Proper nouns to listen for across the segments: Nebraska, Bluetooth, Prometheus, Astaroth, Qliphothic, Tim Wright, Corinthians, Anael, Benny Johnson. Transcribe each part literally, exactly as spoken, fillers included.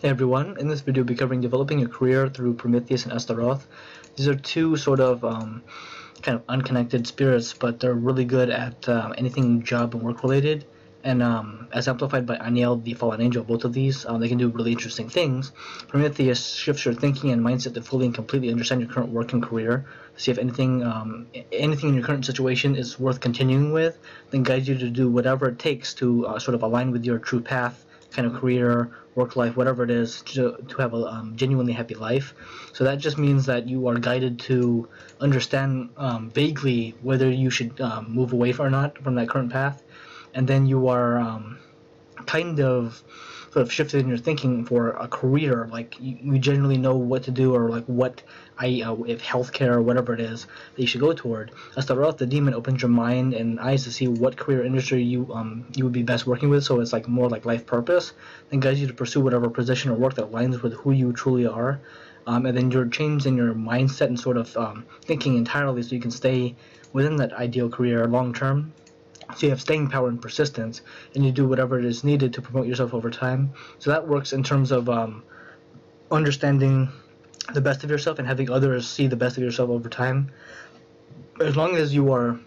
Hey everyone, in this video we'll be covering developing a career through Prometheus and Astaroth. These are two sort of um, kind of unconnected spirits, but they're really good at um, anything job and work related. And um, as amplified by Anael, the fallen angel, both of these, um, they can do really interesting things. Prometheus shifts your thinking and mindset to fully and completely understand your current work and career, see if anything um, anything in your current situation is worth continuing with, then guides you to do whatever it takes to uh, sort of align with your true path, kind of career, work life, whatever it is, to, to have a um, genuinely happy life. So that just means that you are guided to understand um, vaguely whether you should um, move away or not from that current path. And then you are um, kind of sort of shifted in your thinking for a career. Like you, you generally know what to do, or like what I uh, if healthcare or whatever it is that you should go toward. Astaroth, the demon, opens your mind and eyes to see what career industry you um you would be best working with. So it's like more like life purpose, and guides you to pursue whatever position or work that aligns with who you truly are. Um, and then you're changed in your mindset and sort of um, thinking entirely, so you can stay within that ideal career long term. So you have staying power and persistence, and you do whatever it is needed to promote yourself over time. So that works in terms of um, understanding the best of yourself and having others see the best of yourself over time. As long as you are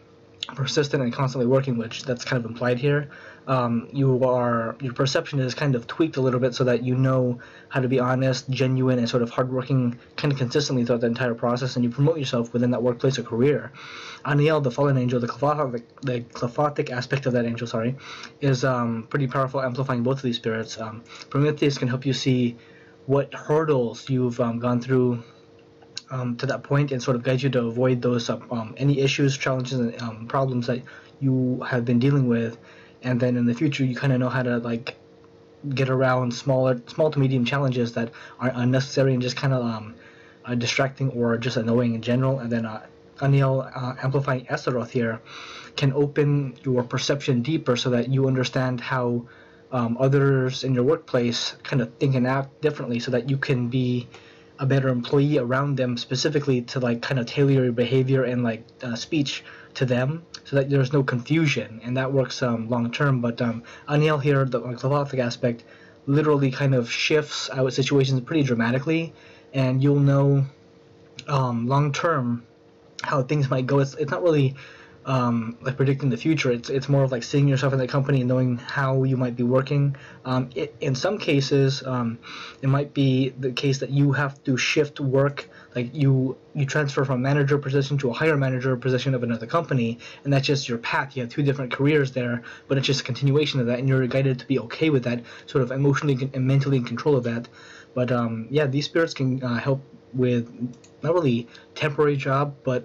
persistent and constantly working, which that's kind of implied here, um, you are your perception is kind of tweaked a little bit so that you know how to be honest, genuine, and sort of hardworking kind of consistently throughout the entire process, and you promote yourself within that workplace or career. Anael, the fallen angel, the Qliphothic, the Qliphothic aspect of that angel, sorry, is um, pretty powerful, amplifying both of these spirits. Um, Prometheus can help you see what hurdles you've um, gone through Um, to that point, and sort of guide you to avoid those um, any issues, challenges, and um, problems that you have been dealing with. And then in the future, you kind of know how to like get around smaller, small to medium challenges that are unnecessary and just kind of um, uh, distracting or just annoying in general. And then uh, Anael, uh, amplifying Astaroth here, can open your perception deeper so that you understand how um, others in your workplace kind of think and act differently, so that you can be a better employee around them, specifically to like kind of tailor your behavior and like uh, speech to them, so that there's no confusion, and that works um, long term. But um, Anael here, the Qliphothic aspect, literally kind of shifts out situations pretty dramatically, and you'll know um, long term how things might go. It's it's not really um, like predicting the future. It's it's more of like seeing yourself in the company and knowing how you might be working. Um, it, in some cases, um, it might be the case that you have to shift work, like you you transfer from manager position to a higher manager position of another company, and that's just your path. You have two different careers there, but it's just a continuation of that, and you're guided to be okay with that, sort of emotionally and mentally in control of that. But um, yeah, these spirits can uh, help with not really temporary job, but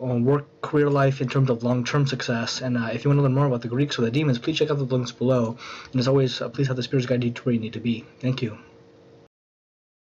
on work, career life in terms of long-term success. And uh, if you want to learn more about the Greeks or the demons, please check out the links below. And as always, uh, please have the spirits guide you to where you need to be. Thank you.